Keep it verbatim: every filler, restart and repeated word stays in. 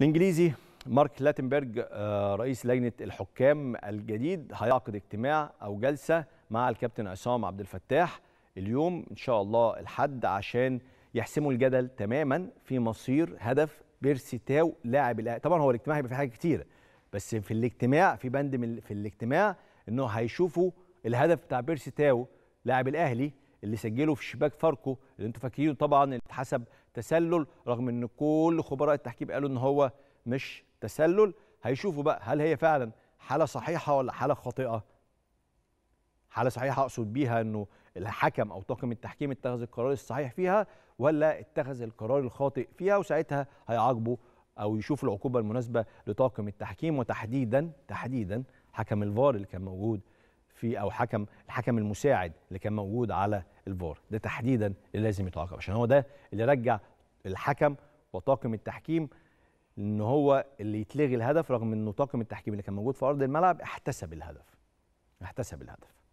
الانجليزي مارك لاتنبرج رئيس لجنه الحكام الجديد هيعقد اجتماع او جلسه مع الكابتن عصام عبد الفتاح اليوم ان شاء الله الحد عشان يحسموا الجدل تماما في مصير هدف بيرسي تاو لاعب الاهلي. طبعا هو الاجتماع هيبقى فيه حاجات كتيره، بس في الاجتماع في بند في الاجتماع انه هيشوفوا الهدف بتاع بيرسي تاو لاعب الاهلي اللي سجله في شباك فاركو اللي انتوا فاكرينه طبعا اللي اتحسب تسلل، رغم ان كل خبراء التحكيم قالوا ان هو مش تسلل. هيشوفوا بقى هل هي فعلا حاله صحيحه ولا حاله خاطئه. حاله صحيحه اقصد بيها انه الحكم او طاقم التحكيم اتخذ القرار الصحيح فيها ولا اتخذ القرار الخاطئ فيها، وساعتها هيعاقبوا او يشوفوا العقوبه المناسبه لطاقم التحكيم، وتحديدا تحديدا حكم الفار اللي كان موجود في او حكم الحكم المساعد اللي كان موجود على الفار ده تحديدا اللي لازم يتعاقب، عشان هو ده اللي رجع الحكم وطاقم التحكيم ان هو اللي يتلغي الهدف، رغم انه طاقم التحكيم اللي كان موجود في ارض الملعب احتسب الهدف احتسب الهدف